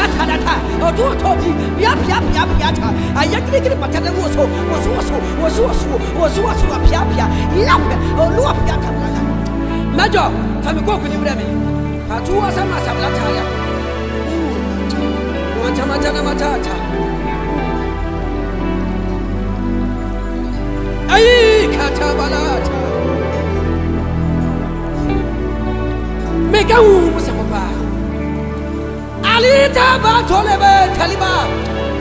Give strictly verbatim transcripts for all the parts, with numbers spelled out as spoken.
piata nata, o tu topi, pia pia pia piata. Ayakini kini patana woso, woso woso, woso woso, woso woso pia pia, lape, o lua piata nata. Majo, famiko kuni mreme, hatuwa sama sama taya. Mata mata na mata mata. Ayi katabalata. Mega u musa papa. Alita batolebe taliba,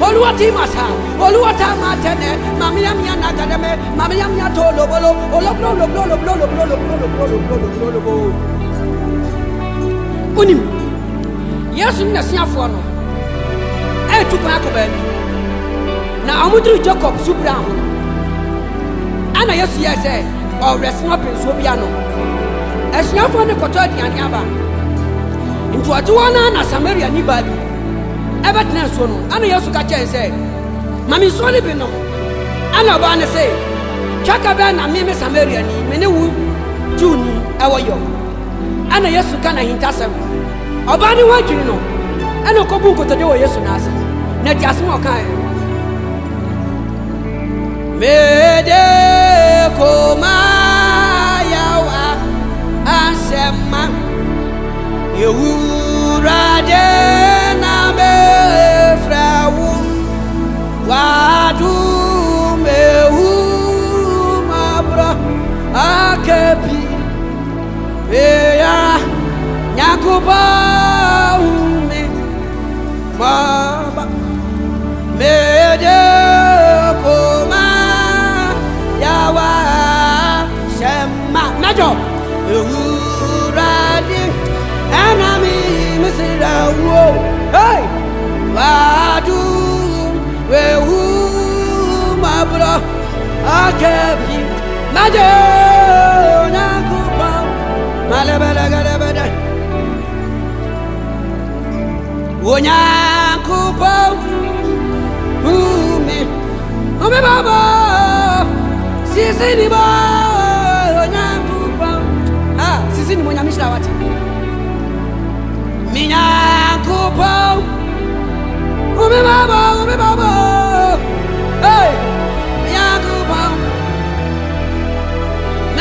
oluati masa, oluata matene, mamia mia nagademe, mamia mia tolo bolo, oloblo oloblo oloblo oloblo oloblo oloblo oloblo. Unim, yesu ni nasi afuano, eh tu kwa kubeni, na amudri Jacob subram, ana yesu yese, o resma pensubiano, esi afuano kutoa dianiaba. Into a Juana and Samaria, anybody. Ever Nelson, and I also catch and say, Mammy Solibino, and Abana say, Chakaban and Mimi Samaria, Menew, June, our young, and I also can hintasem. Abani, what you know, and a couple could do a yes on us. Not just more kind. Mede Koma Yawa, and Sam. Yehura dena mefrawu wadu mehu mabra akepi eya nyakuba ume maba mede koma yawa sema majo yehura de. And I mean, Miss Raoul, hey, I do, where who my brother, I kept him, Madame, I go pump, Malabada, when I go pump, who me, oh, my Baba, she's anybody, when I go pump, ah, she's in when I miss that. Minyakupo, umi baba, umi baba, hey, minyakupo.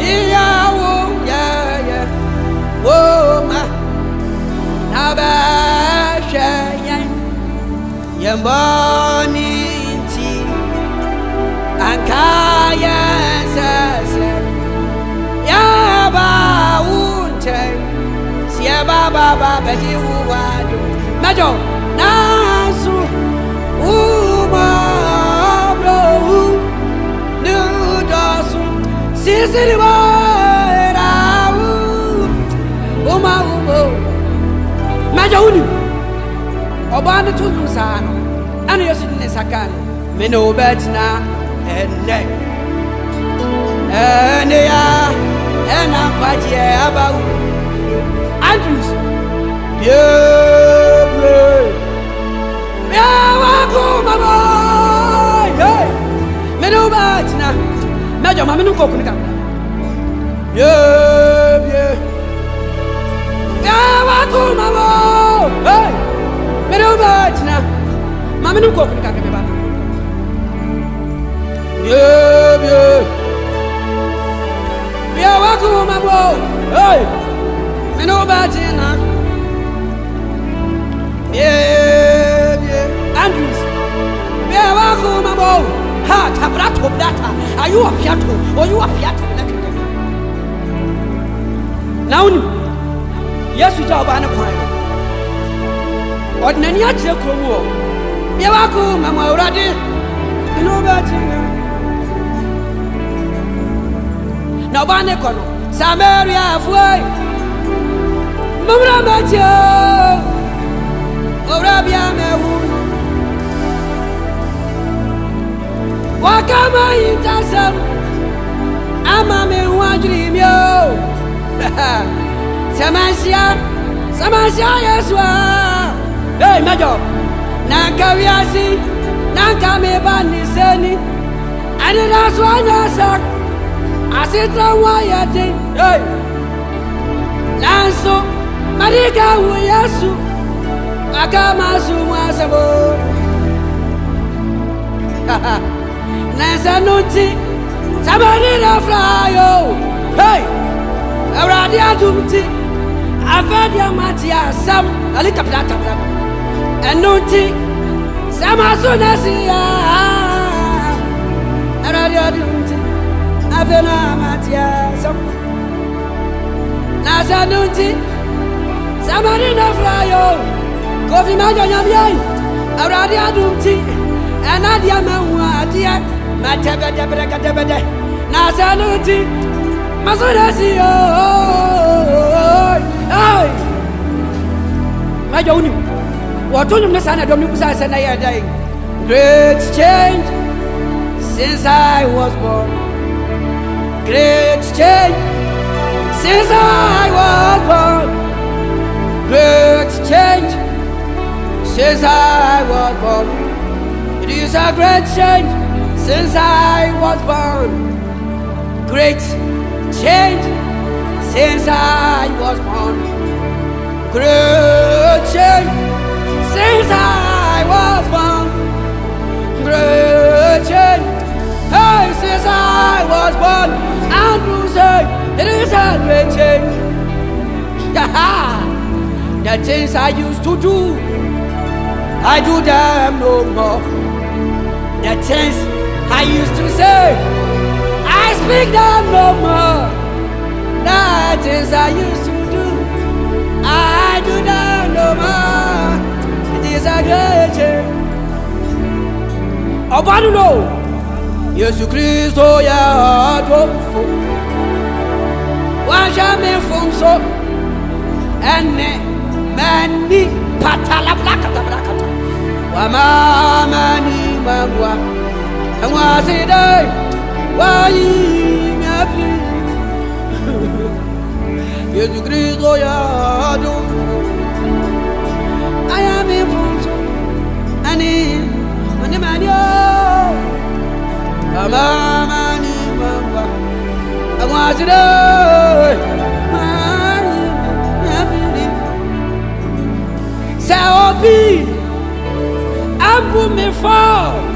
Yahoo, Yahoo, oh, my, Nabashayan, Yamoniti, Akaya, Yabaunte, Siaba, Baba, Betty, Wadu, Majo, Nasu. Uma bro, new dasu, sisiri bara, uma umo, majahuni, obana tudo sano, ano yesu nesakano, meno betina, ene, ene ya, ena padi abau, Andrews, Pierre. Major, my minute, open it up. Yeah, yeah. Now I call my mom. Hey, middle bad now. My minute, open it up. Yeah, yeah. Yeah, I call my mom. Hey, middle bad now. Yeah, yeah. Andrews. Yeah, I call my mom. oyuwa piatu oyuwa piatu nakende nauni yesu jawaba na kwayo odnani ache kromo ye wako mama urade inoba chinga na bane kono samaria afwe mumra macho orabia mewu Wakama intasam ama me wajri mio Samasia Samasia Yeswa Hey Major Nanka wiasi Nanka mebani seni Adina swanya sak Asitra wayate Hey Lanso Marika wu Yesu Wakama suwa sabo Haha Nessa nuti, samani na flyo. Hey, abradi adumti, afadi amati asam, alika plata plata. Enuti, samasuna siya. Abradi adumti, afena amati asam. Nessa nuti, samani na flyo. Kofi majo nyambi, abradi adumti, enadi amewa adia. Matebe debe debe debe debe na saluti masurasi oh ay majauni watu nyumba sana domi kusa sana ya dai great change since I was born great change since I was born great change since I was born it is a great change since I was born, great change. Since I was born, great change. Since I was born, great change. Hey, since I was born, I will say it is a great change. The things I used to do, I do them no more. The things I used to say, I speak them no more. The things I used to do, I do them no more. It is a great change. Obanu no, Jesus Christ oya adofo. Waja me funso, ene mani patala blaka blaka. Wama mani mangwa. And why say they? Why you happy? Jesus Christ, oh yeah, do. I am in front, and in, and in my heart, I'm a new man. And why say they? Why you happy? Say oh be, I'm from the far.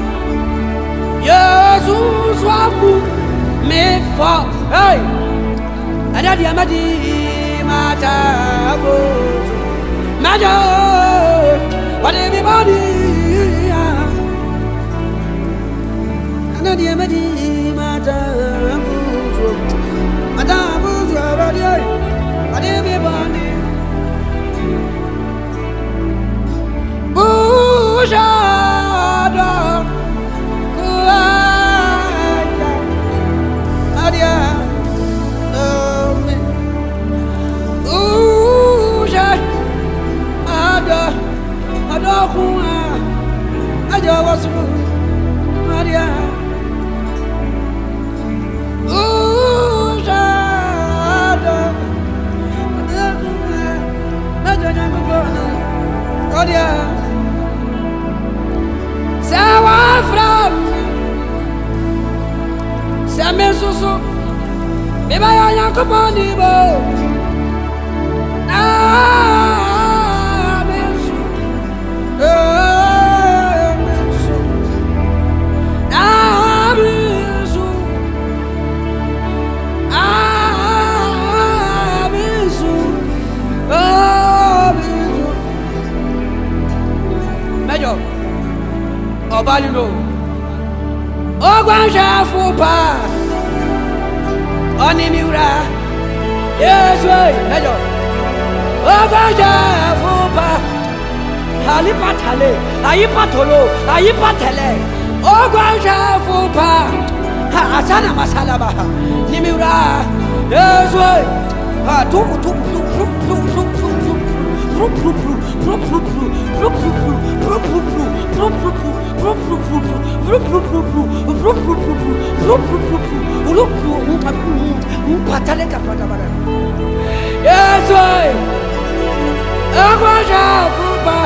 Jesus wabu me for hey adadi amadi matavo majo what everybody adadi amadi matavo matavo adadi everybody bujado Obali no Ogwanja Fupa Onimiura. Yes, way, hello. Ogwanja Fupa Halipatale, Ayipatolo, Ayipatele. Ogwanja Fupa Asana Masalaba Nimiura. Yes, way. Ah, tu tu tu tu tu tu tu tu tu Yes, I am a Jafuba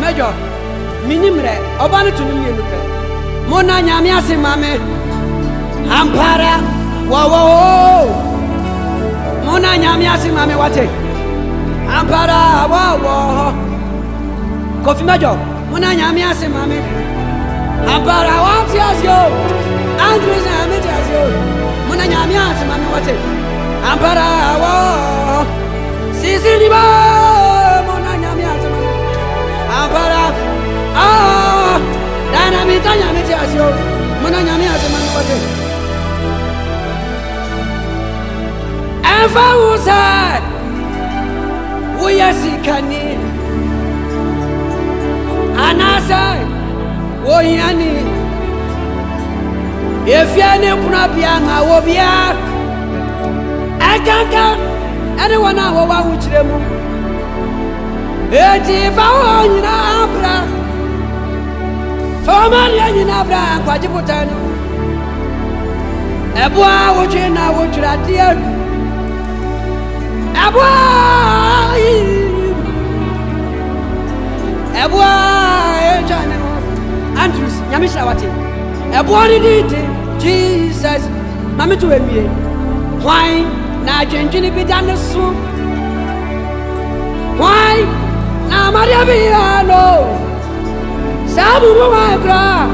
Major Minimre, Obana to me, Mona Yamiasi Mame Ampara Wawa. Mona nyamiasi mame wate Ampara wawo Kofi Major Mona nyamiasi mame Ampara wati asyo Andres amete asyo Mona nyamiasi mame wate Ampara wawo Sisi liba Mona nyamiasi mame Ampara ah Dana mita nyamete asyo Mona nyamiasi mame wate Fawuzad, we are Sikani. Anasai, we are ni. If you are not Prabianga, we are. I can't come. Anyone now, what would you do? If I want you now, Abra. For Maria, you know, Abra, what you put on. Abra, what you know, what you are dear. Aboy, aboy, Andrews, Yamisha wati. Aboy didi, Jesus, mami tu emi. Why na jenjini bidane su? Why na Maria biyalo? Sabu mwa bra,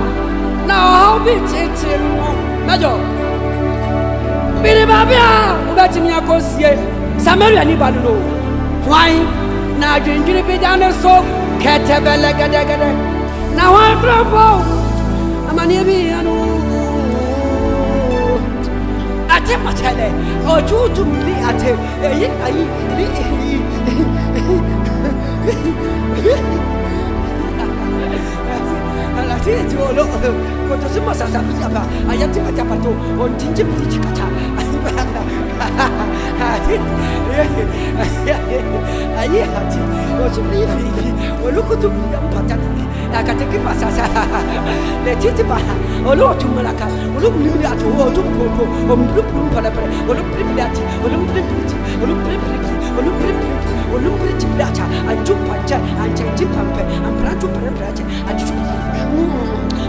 na obi tete mo. Najo, bire babia, ubati miya kosiye. Samaria ni badulo. Why? Na jinjiri bidane so ketebele gede gede. Na why propo? Amani bi anu. Ate matele. O juju mi ate. Eyi ayi li eyi. Alati jolo. Koto sima sasa bisaba. Ayati atapato. O jinjiri bidikata. Aye, hati, osumli fiki, oluko tu mpatani, akateki pasasa, lechiti ba, oluko tu malaka, oluko mlili atu, oluko popo, oluko pum pana pana, oluko pripilati, oluko pripilati, oluko pripilati, oluko pripilati, oluko pripilati, anju pancha, anju tipampe, ampratu pana pana, anju.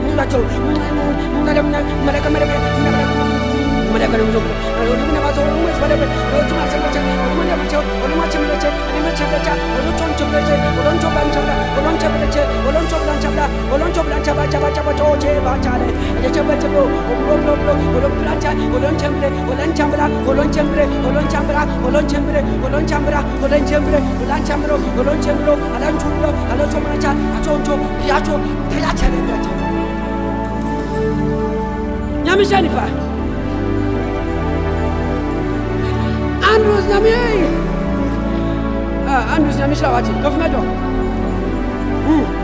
Mulacho, mulacho, malaka malaka malaka. Mana kalau belum, kalau belum nak masuk rumah sebab apa? Kalau cuma sempat cek, kalau mana macam, kalau macam mana cek, kalau macam mana cek, kalau cong cong cek, kalau cong cong cek, kalau cong cong cek, kalau cong cong cek, kalau cong cong cek, baca baca baca oce baca le, ada cek baca bo, bro bro bro, kalau belajar, kalau cembre, kalau cembre, kalau cembre, kalau cembre, kalau cembre, kalau cembre, kalau cembre, kalau cembre, kalau cembre, alam cembre, alam cong mana cek, cong cong, dia cong, dia cek le cek. Nyami siapa? Andrews nami, ah Andrews nami selawatin. Kau faham tak? Hmm.